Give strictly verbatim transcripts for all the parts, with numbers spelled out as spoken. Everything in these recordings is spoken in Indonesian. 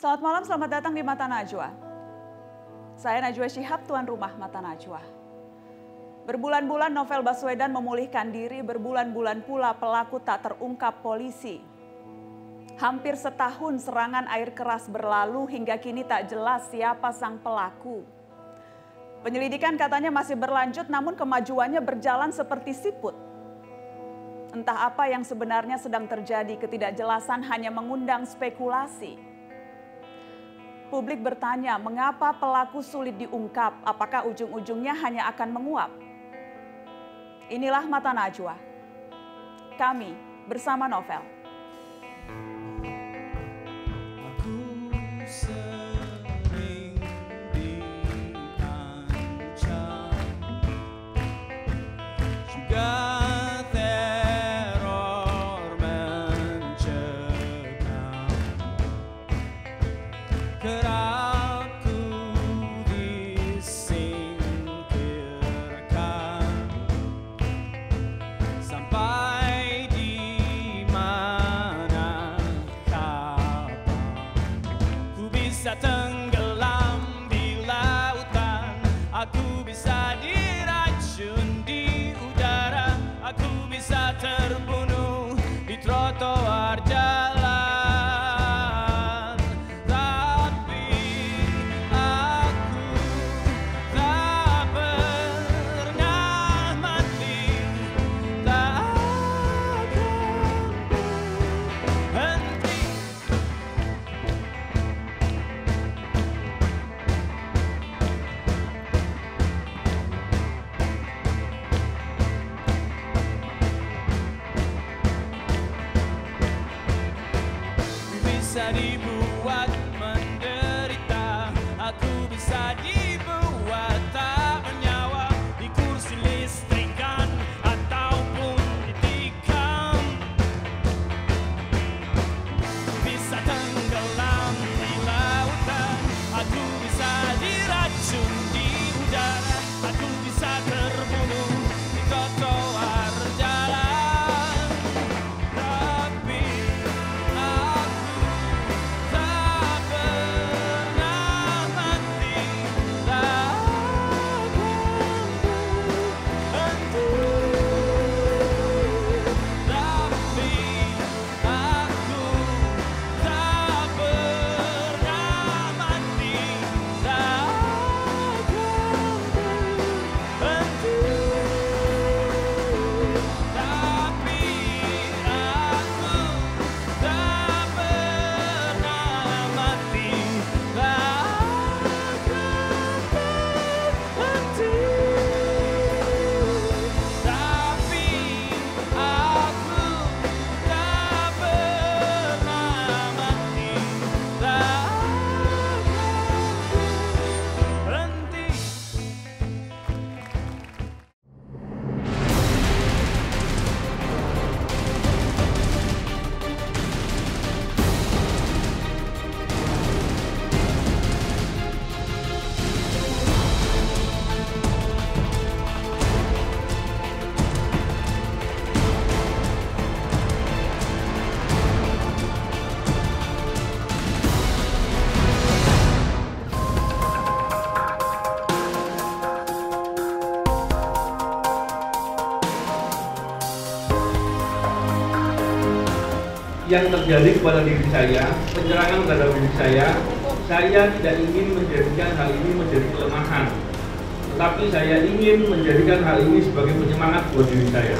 Selamat malam, selamat datang di Mata Najwa. Saya Najwa Shihab, tuan rumah Mata Najwa. Berbulan-bulan Novel Baswedan memulihkan diri, berbulan-bulan pula pelaku tak terungkap polisi. Hampir setahun serangan air keras berlalu, hingga kini tak jelas siapa sang pelaku. Penyelidikan katanya masih berlanjut, namun kemajuannya berjalan seperti siput. Entah apa yang sebenarnya sedang terjadi, ketidakjelasan hanya mengundang spekulasi. Publik bertanya, mengapa pelaku sulit diungkap? Apakah ujung-ujungnya hanya akan menguap? Inilah Mata Najwa. Kami bersama Novel. Aku sering diancam juga. Yang terjadi kepada diri saya, penyerangan terhadap diri saya, saya tidak ingin menjadikan hal ini menjadi kelemahan. Tetapi saya ingin menjadikan hal ini sebagai penyemangat buat diri saya.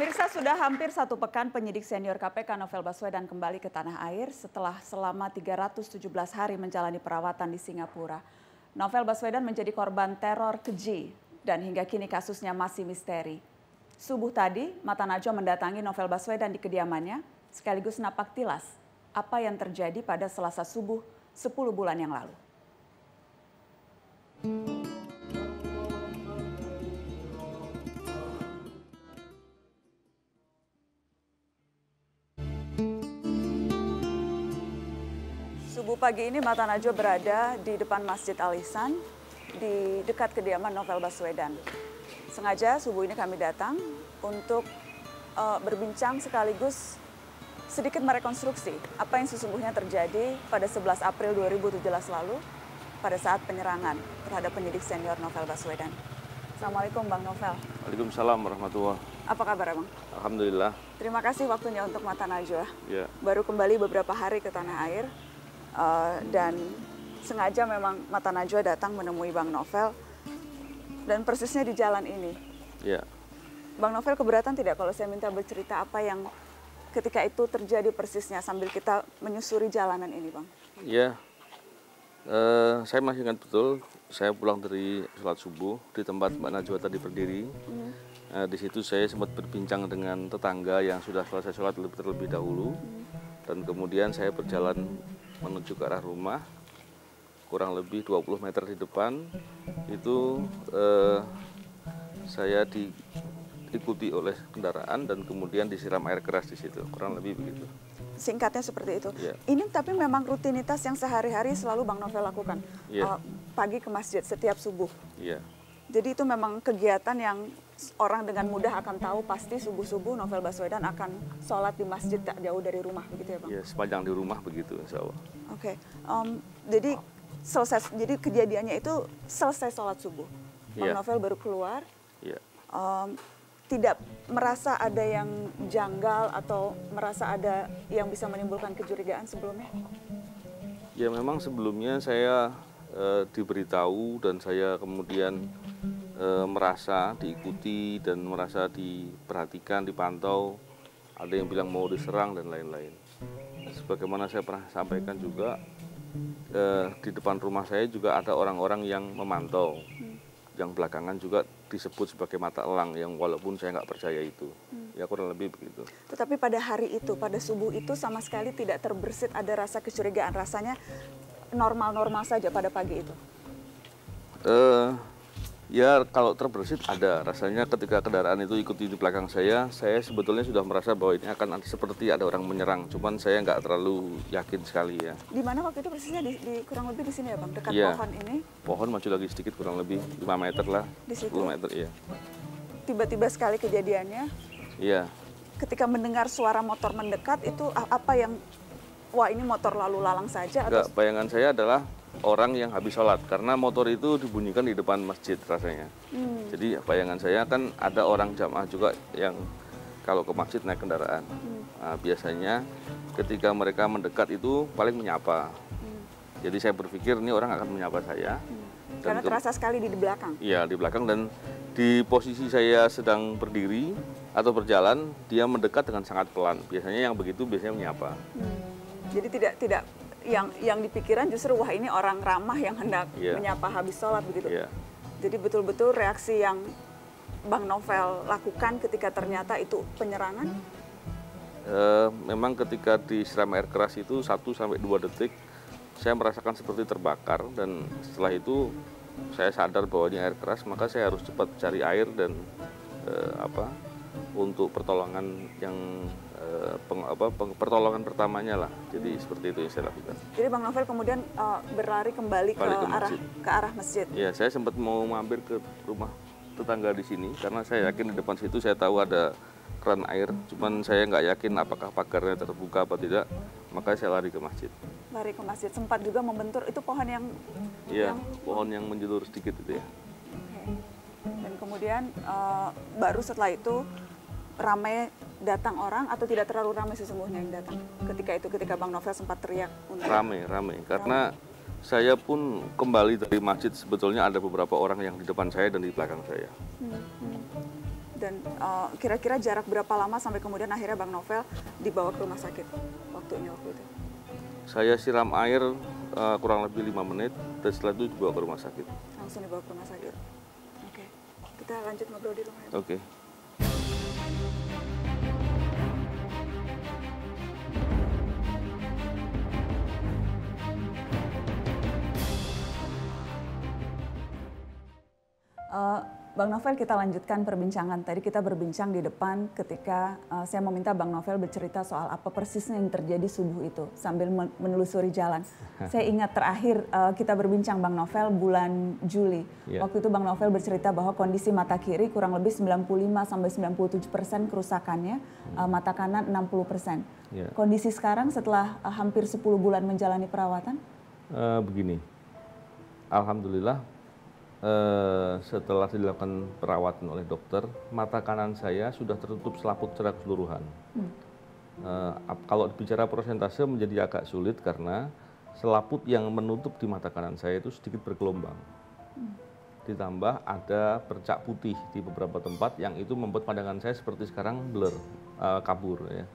Pemirsa, sudah hampir satu pekan penyidik senior K P K Novel Baswedan kembali ke tanah air setelah selama tiga ratus tujuh belas hari menjalani perawatan di Singapura. Novel Baswedan menjadi korban teror keji dan hingga kini kasusnya masih misteri. Subuh tadi, Mata Najwa mendatangi Novel Baswedan di kediamannya sekaligus napak tilas apa yang terjadi pada Selasa subuh sepuluh bulan yang lalu. Thank you. Subuh pagi ini Mata Najwa berada di depan Masjid Al-Ihsan di dekat kediaman Novel Baswedan. Sengaja subuh ini kami datang untuk uh, berbincang sekaligus sedikit merekonstruksi apa yang sesungguhnya terjadi pada sebelas April dua ribu tujuh belas lalu pada saat penyerangan terhadap penyidik senior Novel Baswedan. Assalamualaikum Bang Novel. Waalaikumsalam warahmatullahi wabarakatuh. Apa kabar Bang? Alhamdulillah. Terima kasih waktunya untuk Mata Najwa. Ya. Baru kembali beberapa hari ke tanah air. Uh, dan sengaja memang Mata Najwa datang menemui Bang Novel dan persisnya di jalan ini. Ya. Bang Novel keberatan tidak kalau saya minta bercerita apa yang ketika itu terjadi persisnya sambil kita menyusuri jalanan ini, Bang? Ya, uh, saya masih ingat betul. Saya pulang dari sholat subuh di tempat Mbak Najwa tadi berdiri. Hmm. Uh, di situ saya sempat berbincang dengan tetangga yang sudah selesai sholat terlebih dahulu. Hmm. Dan kemudian saya berjalan menuju ke arah rumah, kurang lebih dua puluh meter di depan itu eh, saya diikuti oleh kendaraan dan kemudian disiram air keras di situ, kurang lebih begitu. Singkatnya seperti itu. Ya. Ini tapi memang rutinitas yang sehari-hari selalu Bang Novel lakukan, ya. uh, pagi ke masjid setiap subuh. Ya. Jadi itu memang kegiatan yang orang dengan mudah akan tahu pasti subuh-subuh Novel Baswedan akan sholat di masjid tak jauh dari rumah, begitu ya Bang? Ya, sepanjang di rumah begitu, insya Allah. Oke, okay. um, jadi selesai, jadi kejadiannya itu selesai sholat subuh, Bang ya. Novel baru keluar, ya. um, tidak merasa ada yang janggal atau merasa ada yang bisa menimbulkan kecurigaan sebelumnya? Ya memang sebelumnya saya e, diberitahu dan saya kemudian E, merasa diikuti dan merasa diperhatikan, dipantau, ada yang bilang mau diserang dan lain-lain. Sebagaimana saya pernah sampaikan juga, e, di depan rumah saya juga ada orang-orang yang memantau, hmm. yang belakangan juga disebut sebagai mata elang, yang walaupun saya nggak percaya itu. Hmm. Ya kurang lebih begitu. Tetapi pada hari itu, pada subuh itu sama sekali tidak terbersit ada rasa kecurigaan, rasanya normal-normal saja pada pagi itu? Eh... Ya kalau terbersit ada, rasanya ketika kendaraan itu ikuti di belakang saya, saya sebetulnya sudah merasa bahwa ini akan seperti ada orang menyerang, cuman saya nggak terlalu yakin sekali ya. Di mana waktu itu persisnya? Di, di, kurang lebih di sini ya Bang, dekat ya, pohon ini? Pohon maju lagi sedikit, kurang lebih lima meter lah, di situ? sepuluh meter ya. Tiba-tiba sekali kejadiannya? Iya. Ketika mendengar suara motor mendekat itu apa yang, wah ini motor lalu lalang saja? Enggak, atau... bayangan saya adalah orang yang habis sholat, karena motor itu dibunyikan di depan masjid rasanya. Hmm. Jadi bayangan saya kan ada orang jamaah juga yang kalau ke masjid naik kendaraan. Hmm. Nah, biasanya ketika mereka mendekat itu paling menyapa. Hmm. Jadi saya berpikir ini orang akan menyapa saya. Hmm. Karena terasa sekali di belakang? Iya, di belakang dan di posisi saya sedang berdiri atau berjalan, dia mendekat dengan sangat pelan. Biasanya yang begitu biasanya menyapa. Hmm. Jadi tidak tidak... Yang yang dipikiran justru wah ini orang ramah yang hendak yeah. menyapa habis sholat begitu. Yeah. Jadi betul-betul reaksi yang Bang Novel lakukan ketika ternyata itu penyerangan? Uh, memang ketika disiram air keras itu satu sampai dua detik saya merasakan seperti terbakar dan setelah itu saya sadar bahwa ini air keras, maka saya harus cepat cari air dan uh, apa untuk pertolongan yang Peng, apa, peng, pertolongan pertamanya lah, jadi hmm. seperti itu yang saya lakukan. Jadi Bang Novel kemudian uh, berlari kembali ke, ke, arah, ke arah masjid? Iya, saya sempat mau mampir ke rumah tetangga di sini, karena saya yakin di depan situ saya tahu ada keran air, cuman saya nggak yakin apakah pagarnya terbuka atau tidak, makanya saya lari ke masjid. Lari ke masjid, sempat juga membentur, itu pohon yang... Iya, yang... pohon yang menjulur sedikit itu ya. Okay. Dan kemudian uh, baru setelah itu ramai datang orang atau tidak terlalu ramai sesungguhnya yang datang ketika itu, ketika Bang Novel sempat teriak untuk ramai ramai karena ramai. Saya pun kembali dari masjid, sebetulnya ada beberapa orang yang di depan saya dan di belakang saya. Hmm, hmm. Dan kira-kira uh, jarak berapa lama sampai kemudian akhirnya Bang Novel dibawa ke rumah sakit waktunya waktu itu? Saya siram air uh, kurang lebih lima menit dan setelah itu dibawa ke rumah sakit. Langsung dibawa ke rumah sakit. Oke, okay. Kita lanjut ngobrol di rumah. Oke. Okay. Uh, Bang Novel, kita lanjutkan perbincangan. Tadi kita berbincang di depan ketika uh, saya meminta Bang Novel bercerita soal apa persisnya yang terjadi subuh itu sambil menelusuri jalan. Saya ingat terakhir uh, kita berbincang Bang Novel bulan Juli. Yeah. Waktu itu Bang Novel bercerita bahwa kondisi mata kiri kurang lebih sembilan puluh lima sampai sembilan puluh tujuh persen kerusakannya, uh, mata kanan enam puluh persen. Yeah. Kondisi sekarang setelah uh, hampir sepuluh bulan menjalani perawatan? Uh, begini, Alhamdulillah. Uh, setelah dilakukan perawatan oleh dokter, mata kanan saya sudah tertutup selaput secara keseluruhan. Hmm. Uh, kalau bicara persentase menjadi agak sulit karena selaput yang menutup di mata kanan saya itu sedikit bergelombang. Hmm. Ditambah ada bercak putih di beberapa tempat yang itu membuat pandangan saya seperti sekarang blur, uh, kabur ya.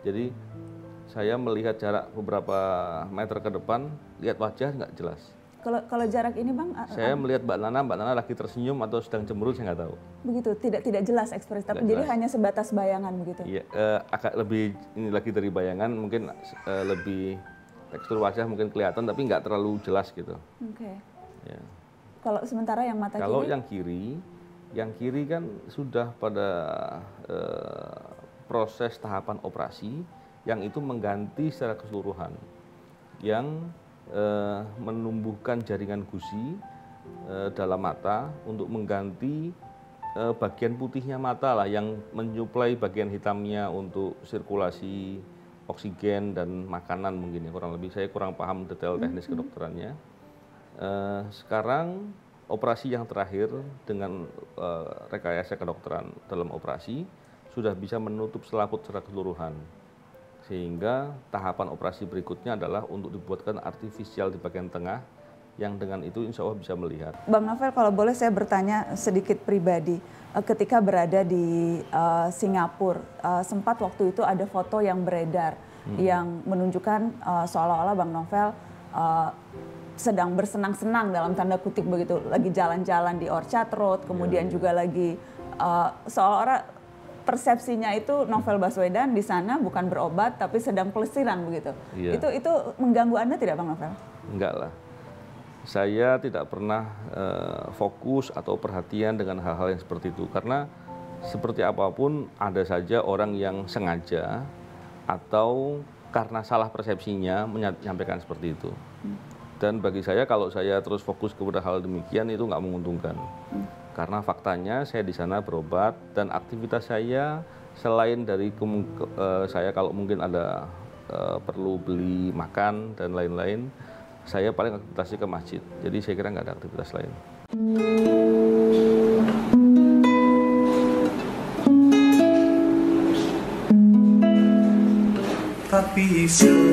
Jadi saya melihat jarak beberapa meter ke depan, lihat wajah nggak jelas. Kalau, kalau jarak ini Bang? Saya melihat Mbak Nana, Mbak Nana lagi tersenyum atau sedang cemberut, saya nggak tahu. Begitu, tidak tidak jelas ekspresi, tapi jadi jelas. Hanya sebatas bayangan begitu? Iya, eh, agak lebih, ini lagi dari bayangan, mungkin eh, lebih tekstur wajah mungkin kelihatan, tapi nggak terlalu jelas gitu. Oke. Okay. Ya. Kalau sementara yang mata kalau kiri? Kalau yang kiri, yang kiri kan sudah pada eh, proses tahapan operasi, yang itu mengganti secara keseluruhan. Yang Uh, menumbuhkan jaringan gusi uh, dalam mata untuk mengganti uh, bagian putihnya mata lah yang menyuplai bagian hitamnya untuk sirkulasi oksigen dan makanan mungkin ya, kurang lebih saya kurang paham detail teknis kedokterannya. Uh, sekarang operasi yang terakhir dengan uh, rekayasa kedokteran dalam operasi sudah bisa menutup selaput secara keseluruhan. Sehingga tahapan operasi berikutnya adalah untuk dibuatkan artifisial di bagian tengah yang dengan itu insya Allah bisa melihat. Bang Novel, kalau boleh saya bertanya sedikit pribadi. Ketika berada di uh, Singapura, uh, sempat waktu itu ada foto yang beredar hmm. yang menunjukkan uh, seolah-olah Bang Novel uh, sedang bersenang-senang dalam tanda kutip begitu. Lagi jalan-jalan di Orchard Road, kemudian yeah. juga lagi uh, seolah-olah persepsinya itu Novel Baswedan di sana bukan berobat tapi sedang pelesiran begitu. Iya. Itu itu mengganggu Anda tidak Bang Novel? Enggak lah. Saya tidak pernah uh, fokus atau perhatian dengan hal-hal yang seperti itu karena seperti apapun ada saja orang yang sengaja atau karena salah persepsinya menyampaikan seperti itu. Hmm. Dan bagi saya kalau saya terus fokus kepada hal demikian itu nggak menguntungkan. Hmm. Karena faktanya saya di sana berobat dan aktivitas saya selain dari uh, saya kalau mungkin ada uh, perlu beli makan dan lain-lain, saya paling aktivitasnya ke masjid. Jadi saya kira nggak ada aktivitas lain. Tapi